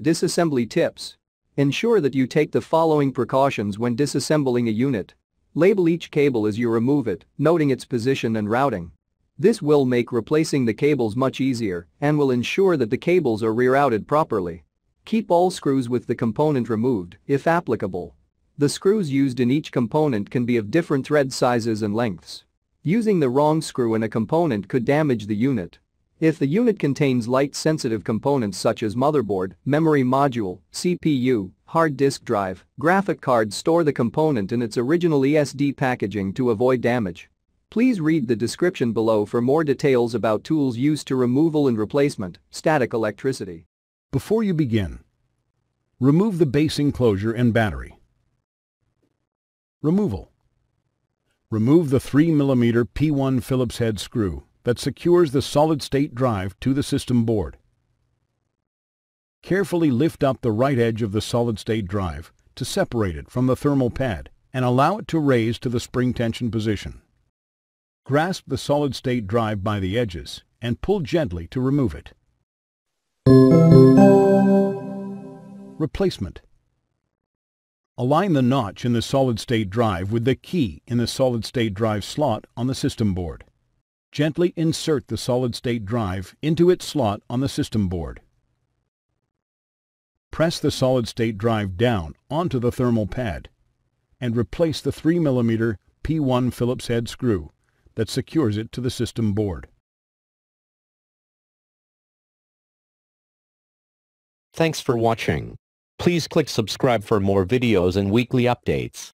Disassembly tips. Ensure that you take the following precautions when disassembling a unit. Label each cable as you remove it, noting its position and routing. This will make replacing the cables much easier and will ensure that the cables are rerouted properly. Keep all screws with the component removed, if applicable. The screws used in each component can be of different thread sizes and lengths. Using the wrong screw in a component could damage the unit. If the unit contains light-sensitive components such as motherboard, memory module, CPU, hard disk drive, graphic card, store the component in its original ESD packaging to avoid damage. Please read the description below for more details about tools used to removal and replacement, static electricity. Before you begin, remove the base enclosure and battery. Removal. Remove the 3mm P1 Phillips head screw that secures the solid-state drive to the system board. Carefully lift up the right edge of the solid-state drive to separate it from the thermal pad and allow it to raise to the spring tension position. Grasp the solid-state drive by the edges and pull gently to remove it. Replacement. Align the notch in the solid-state drive with the key in the solid-state drive slot on the system board. Gently insert the solid-state drive into its slot on the system board. Press the solid-state drive down onto the thermal pad and replace the 3mm P1 Phillips head screw that secures it to the system board. Thanks for watching. Please click subscribe for more videos and weekly updates.